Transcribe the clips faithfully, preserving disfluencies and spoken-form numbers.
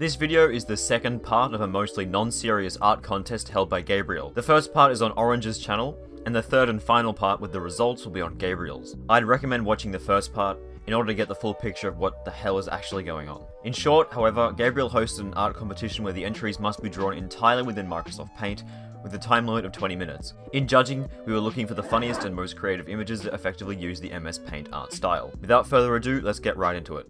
This video is the second part of a mostly non-serious art contest held by Gabriel. The first part is on Orange's channel, and the third and final part with the results will be on Gabriel's. I'd recommend watching the first part in order to get the full picture of what the hell is actually going on. In short, however, Gabriel hosted an art competition where the entries must be drawn entirely within Microsoft Paint, with a time limit of twenty minutes. In judging, we were looking for the funniest and most creative images that effectively use the M S Paint art style. Without further ado, let's get right into it.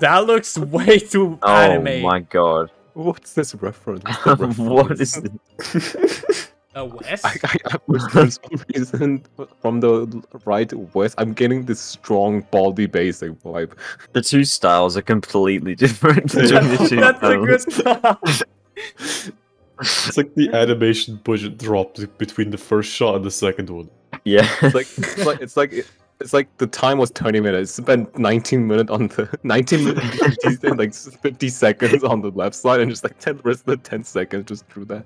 That looks way too oh anime. Oh my god. What's this reference? reference? What is this? A west? I, I, I was, for some reason, from the right west, I'm getting this strong, baldy basic vibe. The two styles are completely different. That's a good style. It's like the animation budget dropped between the first shot and the second one. Yeah. It's like, it's like, it's like it, It's like the time was twenty minutes, spent nineteen minutes on the nineteen minutes and like fifty seconds on the left side, and just like ten, the rest of the ten seconds just through that.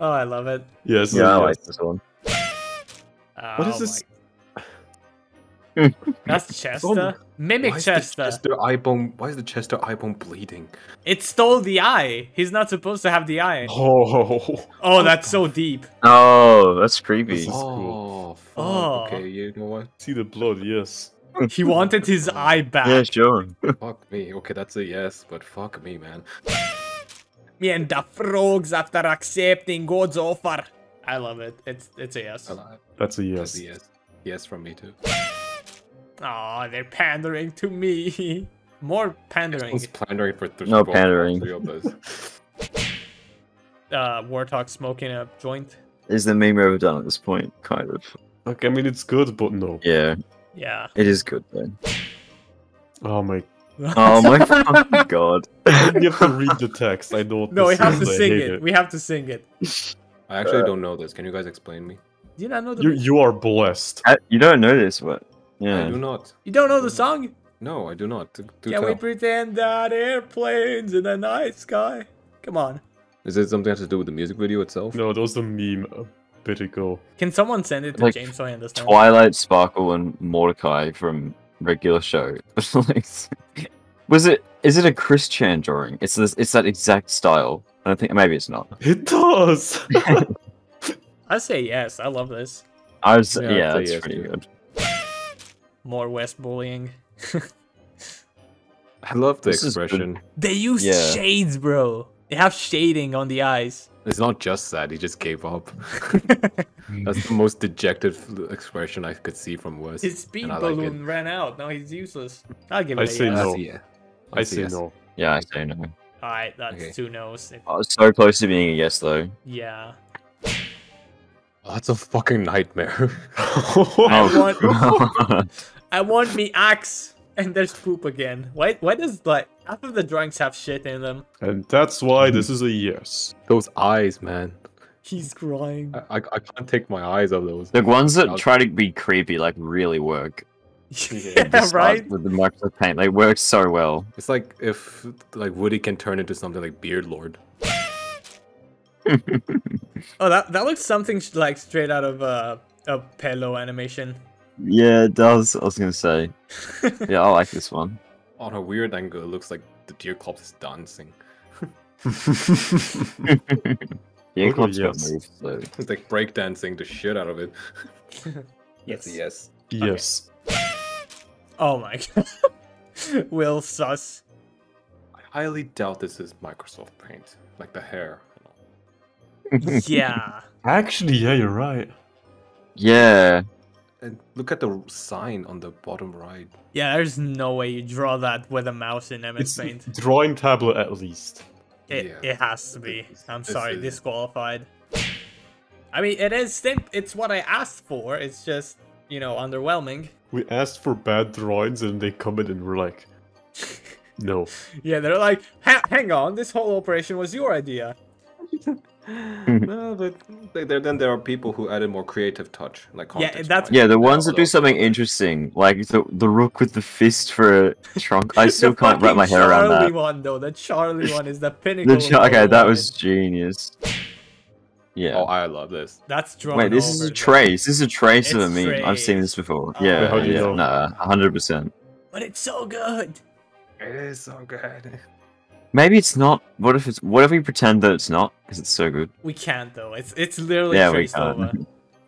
Oh, I love it. Yeah, so yeah, I like this one. Oh, what is this? My... That's Chester. Mimic why Chester. Chester eyebone, why is the Chester eyebone bleeding? It stole the eye. He's not supposed to have the eye. Oh, oh that's so deep. Oh, that's creepy. Oh, oh. Okay, you know what? See the blood, yes. He wanted his eye back. Yeah, sure. Fuck me. Okay, that's a yes, but fuck me, man. Me and the frogs after accepting God's offer. I love it. It's it's a yes. That's a yes. That's a yes. Yes from me too. Aw, they're pandering to me. More pandering. pandering for no pandering. uh, Warthog smoking a joint. Is the meme overdone at this point? Kind of. Like, I mean, it's good, but no. Yeah. Yeah. It is good, though. Oh my. Oh my fucking god. You have to read the text. I don't. No, we have to sing it. it. We have to sing it. I actually uh, don't know this. Can you guys explain me? Do you not know the? You, you are blessed. I, you don't know this, what? Yeah. I do not. You don't know the song? No, I do not. Do Can tell. we pretend that airplanes in the night sky? Come on. Is it something that has to do with the music video itself? No, that was the meme a bit ago. Can someone send it to like, James so I understand? Twilight Sparkle and Mordecai from regular show. Was it? Is it a Chris Chan drawing? It's this. It's that exact style. I don't think. Maybe it's not. It does. I say yes. I love this. I was. Yeah, yeah that's yes, pretty dude. good. More West bullying. I love the this expression. They use yeah. shades, bro. They have shading on the eyes. It's not just that. He just gave up. That's the most dejected expression I could see from West. His speed balloon like ran out. Now he's useless. I'll give it I a say yes. no. Yeah. I, I say yes. no. Yeah, I say no. Alright, that's okay. two no's. It... I was so close to being a yes, though. Yeah. Oh, that's a fucking nightmare. I want... I want me axe, and there's poop again. Why? Why does like half of the drawings have shit in them? And that's why this is a yes. Those eyes, man. He's crying. I I, I can't take my eyes off those. The ones that try to be creepy like really work. Yeah, yeah right. With the Microsoft Paint, they work so well. It's like if like Woody can turn into something like Beard Lord. Oh, that that looks something like straight out of uh, a Pello animation. Yeah, it does. I was gonna say. Yeah, I like this one. On a weird angle, it looks like the Deerclops is dancing. Deerclops yes. moves, so. It's like breakdancing the shit out of it. Yes. Yes. Yes. Okay. Oh my god. Will sus. I highly doubt this is Microsoft Paint. Like the hair. Yeah. Actually, yeah, you're right. Yeah. And look at the sign on the bottom right. Yeah, there's no way you draw that with a mouse in M S it's Paint. Drawing tablet at least. It yeah. it has to be. I'm it's, sorry, it's, disqualified. I mean, it is simp. It's what I asked for. It's just you know underwhelming. We asked for bad drawings, and they come in, and we're like, no. Yeah, they're like, hang on, this whole operation was your idea. No, but there, then there are people who added more creative touch, like yeah, that's yeah, the ones that do something interesting, like the the rook with the fist for a trunk. I still can't wrap my head Charlie around that. The Charlie one, though, the Charlie one is the pinnacle. the Char okay, that was genius. Yeah. Oh, I love this. That's drawn. Wait, this over, is a trace. Though. This is a trace it's of a meme. Trace. I've seen this before. Oh, yeah, yeah, yeah. Nah, hundred percent. But it's so good. It is so good. Maybe it's not. What if it's? What if we pretend that it's not? Because it's so good. We can't though. It's it's literally yeah, traced over.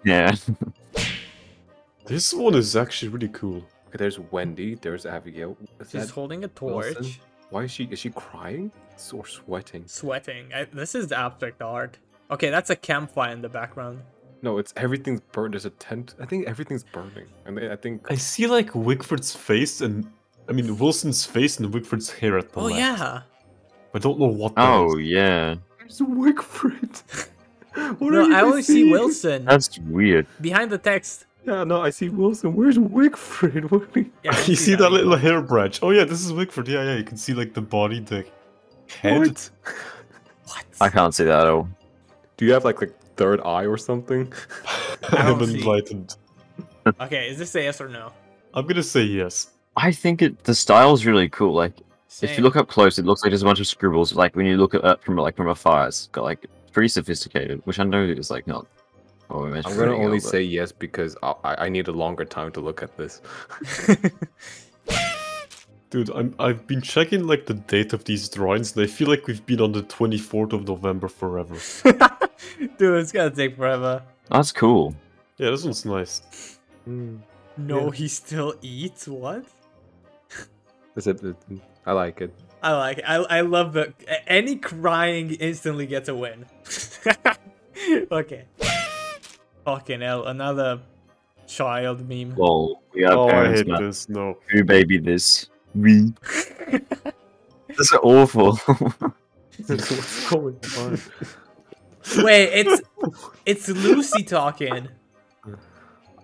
Yeah. This one is actually really cool. Okay, there's Wendy. There's Abigail. Is She's holding a torch. Wilson? Why is she? Is she crying or sweating? Sweating. I, this is the abstract art. Okay, that's a campfire in the background. No, it's everything's burned. There's a tent. I think everything's burning. I mean, I think I see like Wickford's face and I mean Wilson's face and Wickford's hair at the oh, left. Oh yeah. I don't know what that oh, is. Oh, yeah. There's Wickford. What no, are you I only see Wilson. That's weird. Behind the text. Yeah, no, I see Wilson. Where's Wickford? What you yeah, you see that, that little hair branch. Oh, yeah, this is Wickford. Yeah, yeah, you can see, like, the body, the head. What? What? I can't see that at all. Do you have, like, like third eye or something? I'm enlightened. Okay, is this a yes or no? I'm going to say yes. I think it. The style's really cool, like... Same. If you look up close, it looks like there's a bunch of scribbles. Like when you look at up from like from afar, it's got like pretty sophisticated, which I know is like not. What we I'm gonna only out, but... say yes because I I need a longer time to look at this. Dude, I'm I've been checking like the date of these drawings, and I feel like we've been on the twenty-fourth of November forever. Dude, it's gonna take forever. That's cool. Yeah, this one's nice. Mm. No, yeah. He still eats what? Is it? I like it. I like it. I, I love the... Any crying instantly gets a win. Okay. Fucking hell, another child meme. Lol, we are oh, parents, I hate man. This, no. Who baby this? We. This is awful. What's going on? Wait, it's... It's Lucy talking.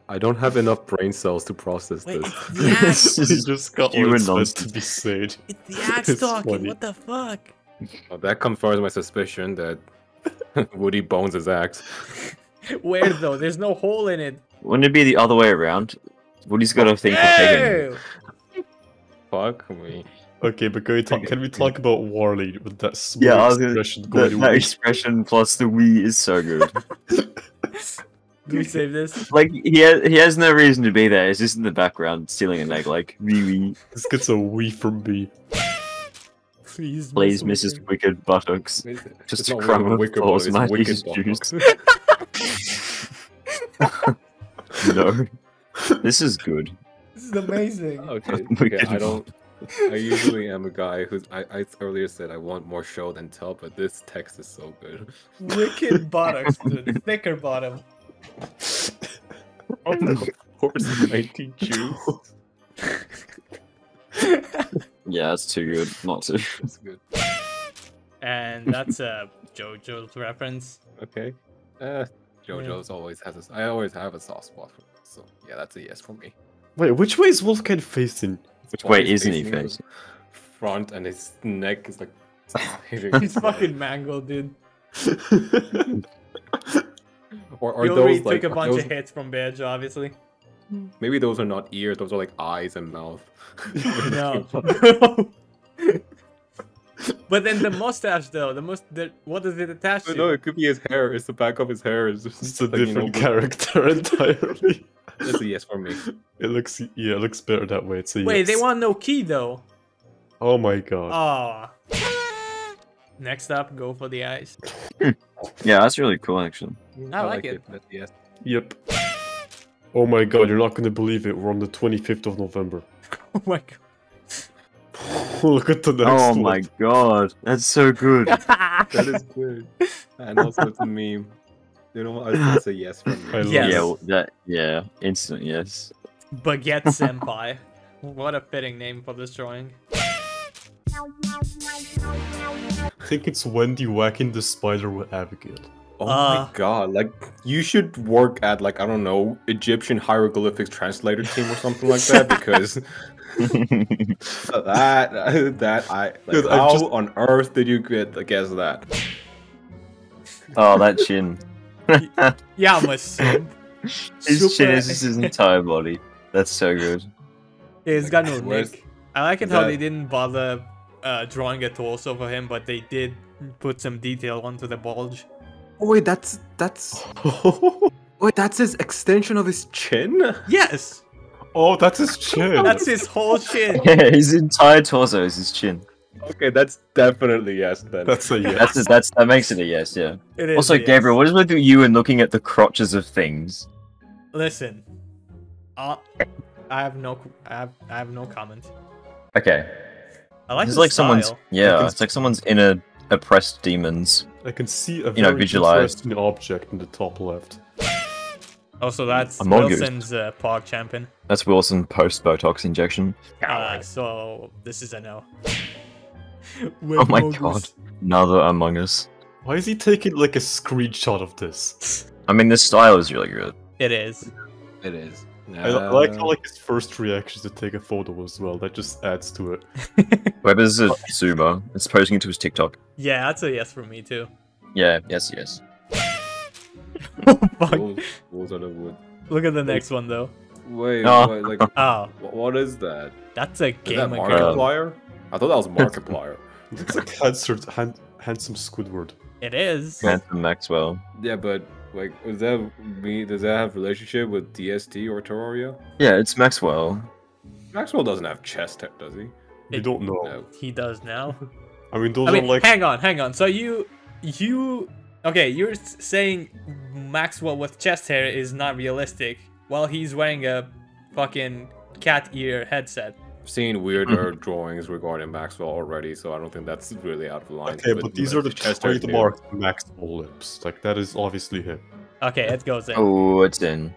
I don't have enough brain cells to process Wait, this. It's the axe. Just got all it's meant to be said. It's the axe it's talking. Funny. What the fuck? Well, that confirms my suspicion that Woody bones his axe. Where though? There's no hole in it. Wouldn't it be the other way around? Woody's got a thing for Pig. Fuck me. Okay, but can we talk, can we talk about Warly with that small yeah, expression? Gonna, that, that expression plus the Wii is so good. Do we save this? Like, he has, he has no reason to be there, it's just in the background, stealing an egg, like, wee wee. This gets a wee from me. Please, Please Missus Missus Wicked Buttocks. It's just a crumb of wicked balls, my wicked juice. No. This is good. This is amazing. Okay, okay, I don't... I usually am a guy who's... I, I earlier said I want more show than tell, but this text is so good. Wicked Buttocks, dude. Thicker bottom. Oh no, of course, nineteen Jews. Yeah, that's too good. Not too that's good. And that's a JoJo's reference. Okay. Uh, JoJo's yeah. always has a. I always have a soft spot for it, so yeah, that's a yes for me. Wait, which way is Wolfgang facing? Which way isn't he facing? Front, and his neck is like. He's fucking mangled, dude. Or, or you those like took a bunch those... of hits from Badge, obviously. Maybe those are not ears; those are like eyes and mouth. No. But then the mustache, though the most, the, what does it attach to? No, it could be his hair. It's the back of his hair. It's, just it's a like, different you know, character entirely. It's a yes for me. It looks, yeah, it looks better that way. It's a Wait, yes. They want no key though. Oh my god. Ah. Next up, go for the eyes. Yeah, that's really cool, actually. I, I like, like it. it yes. Yep. Oh my god, you're not gonna believe it. We're on the twenty-fifth of November. Oh my god. Look at the next oh one. Oh my god. That's so good. That is good. And also it's a meme. You know what? I was gonna say yes for me. Yes. Yeah, well, that, yeah, instant yes. Baguette Senpai. What a fitting name for this drawing. I think it's Wendy whacking the spider with Abigail. Oh uh, my god, like, you should work at, like, I don't know, Egyptian hieroglyphics translator team or something like that, because... that, that, I... Like, Dude, how just... on earth did you get, guess that? Oh, that chin. Yeah, my son. His Super. Chin is his entire body. That's so good. Yeah, he's got no neck. I like it how that... they didn't bother uh, drawing a torso for him, but they did put some detail onto the bulge. Oh wait, that's that's. Wait, that's his extension of his chin. Yes. Oh, that's his chin. That's his whole chin. Yeah, his entire torso is his chin. Okay, that's definitely yes then. That's a yes. That's a, that's that makes it a yes, yeah. It is also, Gabriel, yes. What is with you and looking at the crotches of things? Listen, uh, I have no, I have, I have no comment. Okay. I like this. Is like style. Someone's, yeah, it's like someone's inner oppressed demons. I can see a very you know, visualized interesting object in the top left. Also, that's Among Wilson's uh, park champion. That's Wilson post Botox injection. Uh, so this is a no. With oh my Mogus. God, another Among Us. Why is he taking like a screenshot of this? I mean, this style is really good. It is. It is. No. I like how like his first reaction is to take a photo as well. That just adds to it. Weber's a zoomer. It's posting it to his TikTok. Yeah, that's a yes for me too. Yeah, yes, yes. Oh fuck. Walls, walls out of wood. Look at the next one though. Wait, oh. wait like, oh. what is that? That's a game of Markiplier? I thought that was Markiplier. It's like Handsome, hand, handsome Squidward. It is. Handsome Maxwell. Yeah, but like, does that mean does that have relationship with D S T or Terraria? Yeah, it's Maxwell. Maxwell doesn't have Chester, does he? You don't know. No. He does now. I mean, those I mean, are like. Hang on, hang on. So you, you, okay, you're saying Maxwell with chest hair is not realistic, while he's wearing a fucking cat ear headset. I've seen weirder mm-hmm. drawings regarding Maxwell already, so I don't think that's really out of line. Okay, but, but these are the trademark Maxwell lips. Like, that is obviously him. Okay, it goes in. Oh, it's in.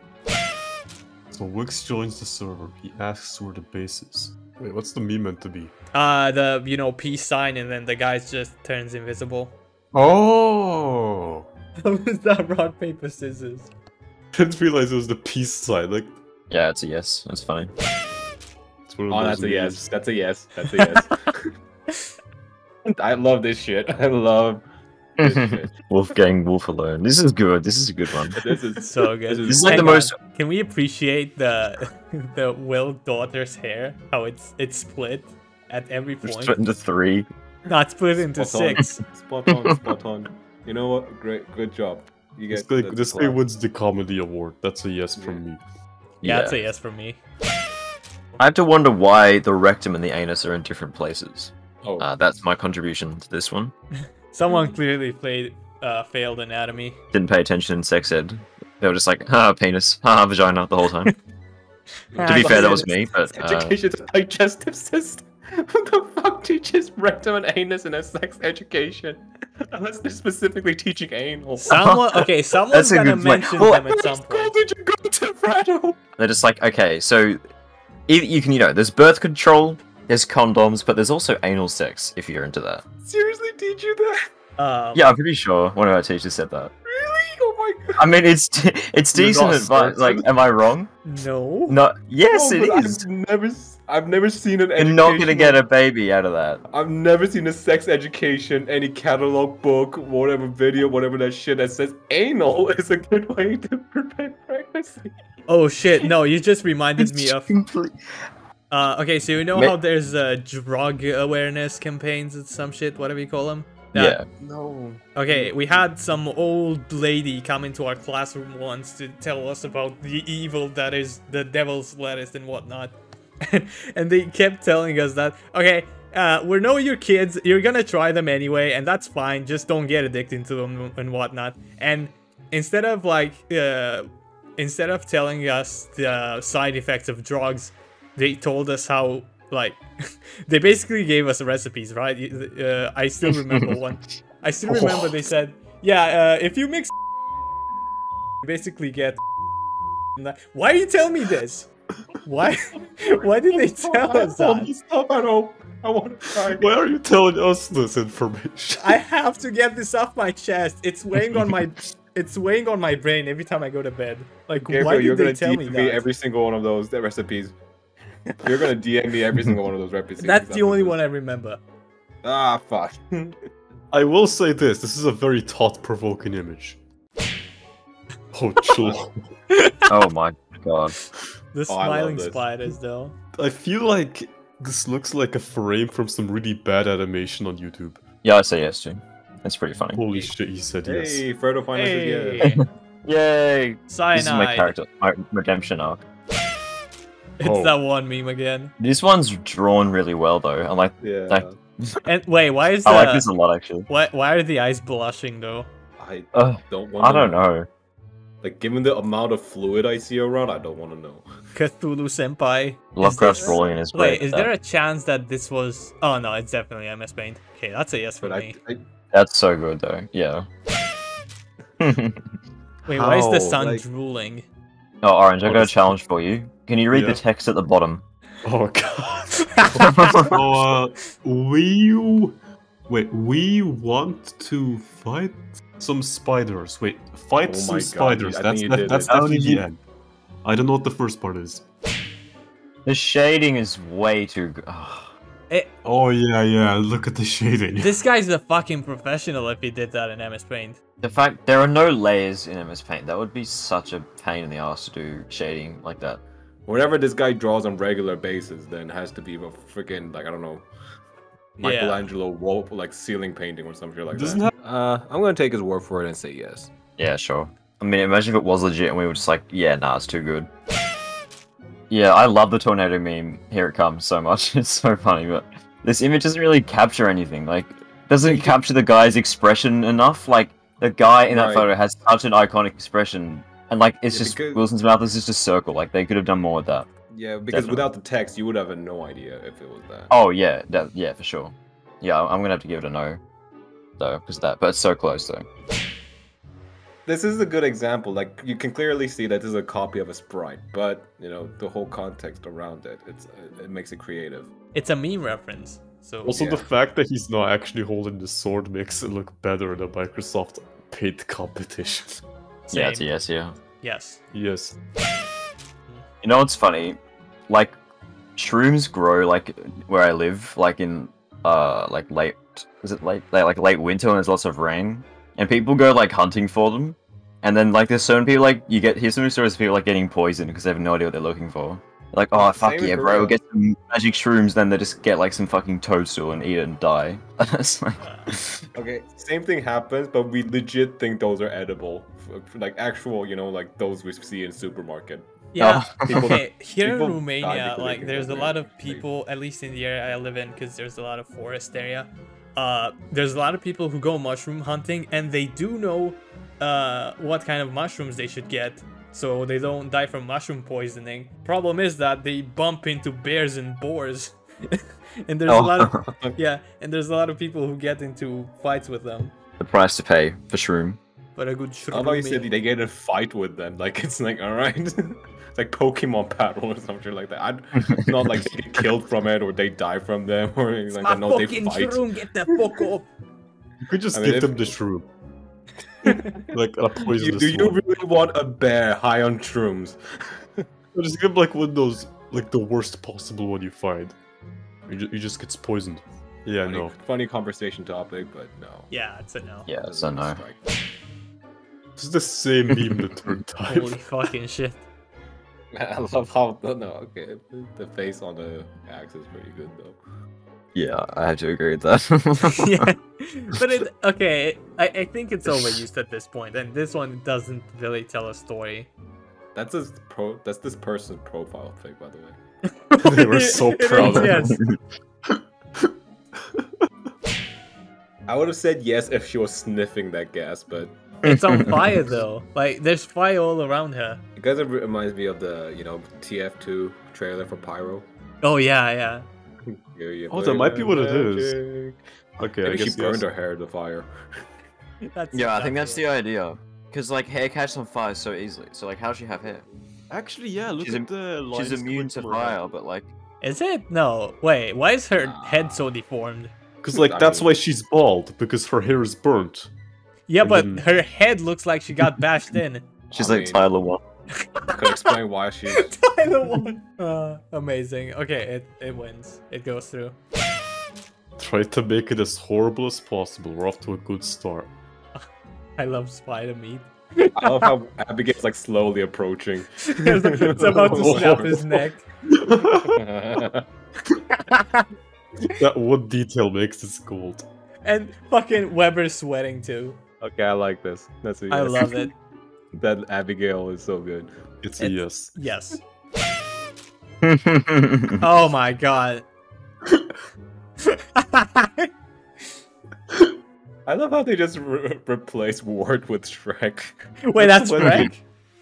So Wix joins the server. He asks where the base is. Wait, what's the meme meant to be? Uh, the, you know, peace sign, and then the guy just turns invisible. Oh! What was that? Rock, paper, scissors. I didn't realize it was the peace sign. Like, yeah, it's a yes. That's fine. Oh, that's a yes. That's a yes. That's a yes. I love this shit. I love this shit. Wolfgang Wolf Alone. This is good. This is a good one. This is so good. This is like the most. Can we appreciate the the Will daughter's hair? How it's it's split at every point. Split into three. Not split into six. Spot on. Spot on. You know what? Great. Good job. You get this. Guy wins the comedy award. That's a yes from me. Yeah, that's a yes from me. I have to wonder why the rectum and the anus are in different places. Oh, uh, that's my contribution to this one. Someone clearly played uh, failed anatomy. Didn't pay attention in sex ed. They were just like, ah, penis, ah, vagina the whole time. To be fair, that was me. But uh... education is digestive system. What the fuck teaches rectum and anus in a sex education? Unless they're specifically teaching anal. Someone, okay, someone's gonna mention well, them at some point. What school did you go to, Fredo? They're just like, okay, so. You can, you know, there's birth control, there's condoms, but there's also anal sex, if you're into that. Seriously, teach you that? Um, yeah, I'm pretty sure one of our teachers said that. Really? Oh my god. I mean, it's it's decent advice. Like, am I wrong? No. No. Yes, no, it is. I've never, I've never seen an education. You're not going to get a baby out of that. I've never seen a sex education, any catalog book, whatever video, whatever that shit that says anal is a good way to prevent pregnancy. Oh shit, no, you just reminded me of... Uh, okay, so you know how there's uh, drug awareness campaigns and some shit, whatever you call them? That... Yeah. No. Okay, we had some old lady come into our classroom once to tell us about the evil that is the devil's lettuce and whatnot. And they kept telling us that, okay, uh, we know your kids, you're gonna try them anyway, and that's fine, just don't get addicted to them and whatnot. And instead of like... Uh, Instead of telling us the side effects of drugs, they told us how, like, they basically gave us recipes, right? Uh, I still remember one. I still remember they said, yeah, uh, if you mix, you basically get. Why are you telling me this? Why? Why did they tell us that? Stop, I don't. I want to cry. Why are you telling us this information? I have to get this off my chest. It's weighing on my. It's weighing on my brain every time I go to bed. Like, Gabriel, why did you're they gonna tell D M me that? Me every single one of those recipes. You're gonna D M me every single one of those recipes. That's, That's the only one I remember. Ah, fuck. I will say this, this is a very thought-provoking image. Oh, chill. Oh my god. The smiling oh, spiders, though. I feel like this looks like a frame from some really bad animation on YouTube. Yeah, I say yes, Jim. That's pretty funny. Holy shit, he said hey, yes. Hey, Frodo finally hey. said yes. Yay! Cyanide. This is my character, my redemption arc. It's oh. that one meme again. This one's drawn really well, though. I like yeah. that. And wait, why is that? I like this a lot, actually. Why, why are the eyes blushing, though? I uh, don't want. I don't know. know. Like, given the amount of fluid I see around, I don't want to know. Cthulhu-senpai. Lovecraft's rolling in his brain. Wait, is there a chance that this was... Oh, no, it's definitely M S Paint. Okay, that's a yes for but me. I, I... That's so good, though. Yeah. Wait, how? Why is the sun like... drooling? Oh, Orange, I got a challenge for you. Can you read yeah. the text at the bottom? Oh, God. uh, we... Wait, we want to fight... some spiders. Wait, fight oh some spiders. God, that's that, that's definitely the end. I don't know what the first part is. The shading is way too good. Oh. oh yeah, yeah. Look at the shading. This guy's a fucking professional if he did that in M S Paint. The fact there are no layers in M S Paint. That would be such a pain in the ass to do shading like that. Whenever this guy draws on regular basis, then it has to be a freaking like I don't know. Michelangelo yeah. wall, like ceiling painting or something like Doesn't that. Uh, I'm gonna take his word for it and say yes. Yeah, sure. I mean, imagine if it was legit and we were just like, yeah, nah, it's too good. Yeah, I love the tornado meme. Here it comes so much. It's so funny, but this image doesn't really capture anything. Like, doesn't capture the guy's expression enough. Like, the guy in that right. photo has such an iconic expression, and like, it's yeah, just because... Wilson's mouth is just a circle. Like, they could have done more with that. Yeah, because Definitely. without the text, you would have no idea if it was that. Oh, yeah, that, yeah, for sure. Yeah, I'm gonna have to give it a no, though, because of that. But it's so close, though. This is a good example. Like, you can clearly see that this is a copy of a sprite, but, you know, the whole context around it, it's, it makes it creative. It's a meme reference, so... Also, yeah. the fact that he's not actually holding the sword makes it look better in a Microsoft Paint competition. Same. Yeah, it's a yes, yeah. Yes. Yes. You know what's funny? Like, shrooms grow, like, where I live, like, in, uh, like, late, is it late, like, like, late winter when there's lots of rain, and people go, like, hunting for them, and then, like, there's certain people, like, you get, here's some stories of people, like, getting poisoned because they have no idea what they're looking for. Like, oh, fuck Same yeah, bro, real. we'll get some magic shrooms, then they just get, like, some fucking toadstool and eat it and die. It's like... Okay, same thing happens, but we legit think those are edible. Like, actual, you know, like, those we see in supermarket. Yeah, oh. okay, here people in Romania, like, there's a lot of people, at least in the area I live in, because there's a lot of forest area, uh, there's a lot of people who go mushroom hunting, and they do know uh, what kind of mushrooms they should get, so they don't die from mushroom poisoning. Problem is that they bump into bears and boars, and there's oh. a lot of, yeah, and there's a lot of people who get into fights with them. The price to pay for shroom. But a good shroom. I thought you said they get in a fight with them, like, it's like, alright. Like Pokemon battle or something like that. I'm not like they get killed from it or they die from them or anything like that. No, they fight. Shroom, get the fuck up. You could just I mean, give them the shroom. Like a poisonous Do you, do you really want a bear high on shrooms? Or just give like one of those, like the worst possible one you find. You just, you just gets poisoned. Yeah, funny, no. Funny conversation topic, but no. Yeah, it's a no. Yeah, it's a no. This is the same meme the third time. Holy fucking shit. I love how no, no okay the face on the axe is pretty good though. Yeah, I have to agree with that. Yeah, but it okay. I I think it's overused at this point, and this one doesn't really tell a story. That's a pro. That's this person's profile pic, by the way. They were so proud. Yes. I would have said yes if she was sniffing that gas, but. It's on fire though. Like there's fire all around her. It kind of reminds me of the you know T F two trailer for Pyro. Oh yeah, yeah. yeah, yeah oh, that might be what magic. it is. Okay, Maybe I guess she burned yes. her hair to fire. That's yeah, I think that's the idea. Because like hair catches on fire so easily. So like, how does she have hair? Actually, yeah. Look she's at the. She's immune to fire, her. but like. Is it? No. Wait. Why is her nah. head so deformed? Because like that's why she's bald. Because her hair is burnt. Yeah, but mm. her head looks like she got bashed in. She's I like mean, Tyler one. I could explain why she... Tyler one! Uh, amazing. Okay, it, it wins. It goes through. Try to make it as horrible as possible. We're off to a good start. I love spider meat. I love how Abigail's like slowly approaching. It's about to snap his neck. That one detail makes it cold. And fucking Weber's sweating too. Okay, I like this. That's a yes. I love it. That Abigail is so good. It's, it's a yes. Yes. Oh my god. I love how they just re replace Ward with Shrek. Wait, that's, that's Shrek?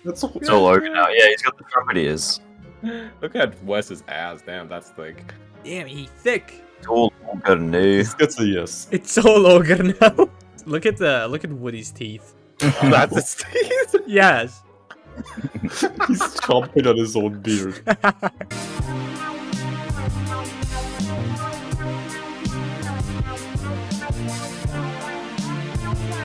That's so Logan now. Yeah, he's got the trumpet. Look at Wes's ass. Damn, that's thick. Damn, he's thick. It's all longer now. It's a yes. It's all longer now. Look at the look at Woody's teeth. Oh, that's his teeth. Yes. He's chomping on his own beard.